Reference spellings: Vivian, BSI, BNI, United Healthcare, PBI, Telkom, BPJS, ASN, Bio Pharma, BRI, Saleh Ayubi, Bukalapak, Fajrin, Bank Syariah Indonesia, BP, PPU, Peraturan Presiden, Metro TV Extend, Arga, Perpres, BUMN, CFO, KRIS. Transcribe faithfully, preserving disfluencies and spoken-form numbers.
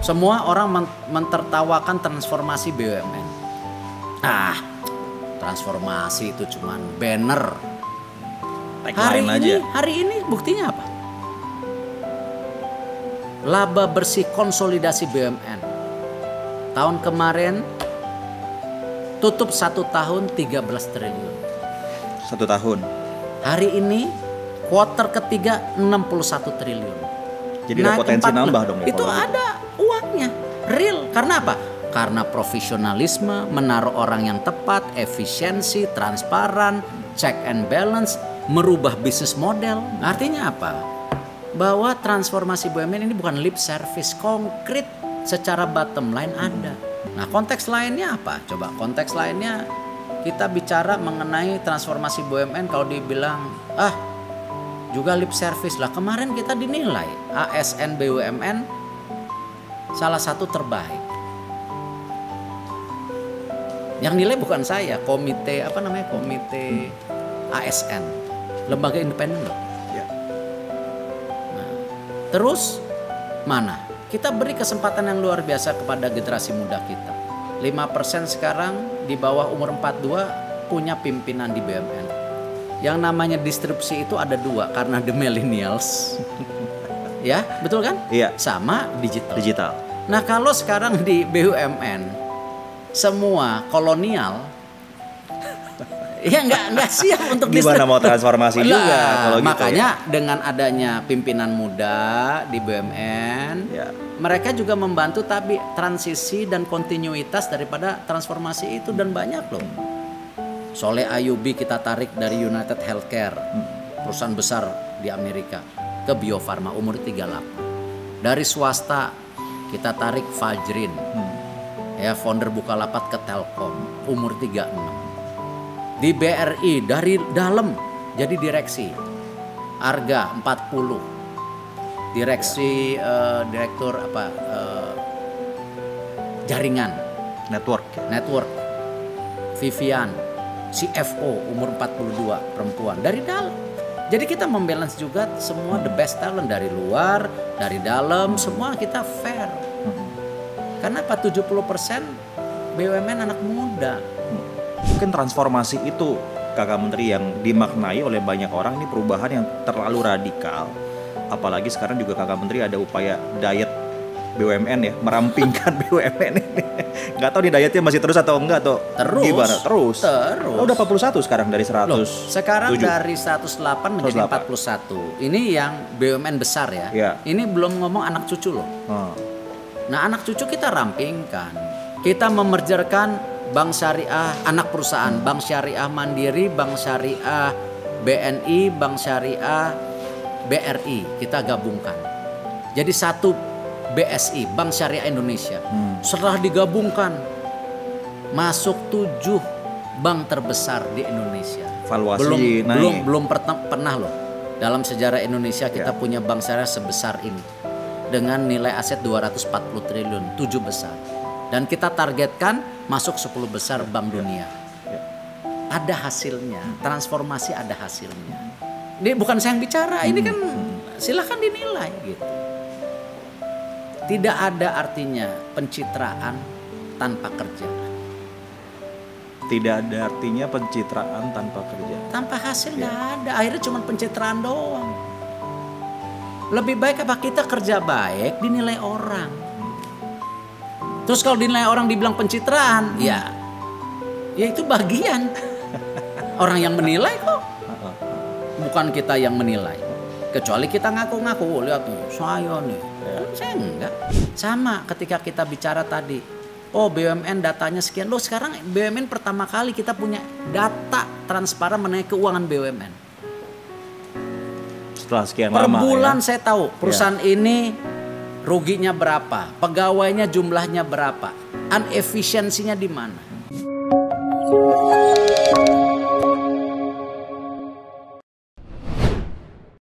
Semua orang mentertawakan transformasi B U M N. Ah, transformasi itu cuman banner. Hari ini, aja. hari ini buktinya apa? Laba bersih konsolidasi B U M N. Tahun kemarin tutup satu tahun tiga belas triliun. Satu tahun. Hari ini kuartal ketiga enam puluh satu triliun. Jadi naik ada potensi nambah dong. Itu ekonomi. Ada uangnya, real. Karena apa? Karena profesionalisme, menaruh orang yang tepat, efisiensi, transparan, check and balance, merubah bisnis model. Artinya apa? Bahwa transformasi B U M N ini bukan lip service, konkret secara bottom line ada. Nah, konteks lainnya apa? Coba konteks lainnya kita bicara mengenai transformasi B U M N, kalau dibilang ah juga lip service lah. Kemarin kita dinilai A S N B U M N salah satu terbaik. Yang nilai bukan saya, komite apa namanya? Komite A S N. Lembaga independen loh. Ya. Nah, terus mana? Kita beri kesempatan yang luar biasa kepada generasi muda kita. lima persen sekarang di bawah umur empat puluh dua punya pimpinan di B U M N. Yang namanya distribusi itu ada dua karena the millennials. Ya, betul kan? Iya. Sama digital. Digital. Nah, kalau sekarang di B U M N semua kolonial, ya nggak nggak siap untuk gimana mau transformasi juga. Nah, kalau gitu, makanya ya, dengan adanya pimpinan muda di B U M N, ya, mereka juga membantu tapi transisi dan kontinuitas daripada transformasi itu, dan banyak loh. Saleh Ayubi kita tarik dari United Healthcare, perusahaan besar di Amerika, ke Bio Pharma umur tiga puluh delapan. Dari swasta kita tarik Fajrin, ya founder Bukalapak, ke Telkom umur tiga puluh enam. Di B R I dari dalam jadi direksi. Arga empat puluh. Direksi uh, direktur apa uh, jaringan network. Network. Vivian C F O umur empat puluh dua, perempuan dari dalam. Jadi kita membalance juga semua the best talent dari luar, dari dalam, semua kita fair. Kenapa tujuh puluh persen B U M N anak muda? Mungkin transformasi itu, Kakak Menteri, yang dimaknai oleh banyak orang ini perubahan yang terlalu radikal. Apalagi sekarang juga Kakak Menteri ada upaya diet B U M N ya, merampingkan B U M N ini. Gak tahu nih dietnya masih terus atau enggak, atau terus, gimana? Terus. Terus. Oh, udah empat puluh satu sekarang dari seratus. Loh, sekarang tujuh. Dari seratus delapan menjadi empat puluh satu. Ini yang B U M N besar ya. Ya. Ini belum ngomong anak cucu loh. Hmm. Nah, anak cucu kita rampingkan. Kita memerjerkan Bank Syariah, anak perusahaan, Bank Syariah Mandiri, Bank Syariah B N I, Bank Syariah B R I, kita gabungkan. Jadi satu B S I, Bank Syariah Indonesia. Hmm. Setelah digabungkan, masuk tujuh bank terbesar di Indonesia. Valuasi belum naik. belum belum pernah loh dalam sejarah Indonesia kita ya. Punya bank syariah sebesar ini dengan nilai aset dua ratus empat puluh triliun, tujuh besar. Dan kita targetkan masuk sepuluh besar Bank Dunia. Ada hasilnya, transformasi ada hasilnya. Ini bukan saya yang bicara, ini kan silahkan dinilai gitu. Tidak ada artinya pencitraan tanpa kerjaan. Tidak ada artinya pencitraan tanpa kerja. Tanpa hasil nggak ya. Ada, akhirnya cuma pencitraan doang. Lebih baik apa kita kerja baik dinilai orang. Terus kalau dinilai orang dibilang pencitraan, hmm. ya, ya itu bagian orang yang menilai kok, bukan kita yang menilai. Kecuali kita ngaku-ngaku, lihat tuh saya nih, ya. Saya enggak. Sama ketika kita bicara tadi, oh B U M N datanya sekian, loh sekarang B U M N pertama kali kita punya data transparan mengenai keuangan B U M N. Setelah sekian per lama. Per bulan ya. Saya tahu perusahaan ya. Ini. Ruginya berapa? Pegawainya jumlahnya berapa? Inefisiensinya di mana?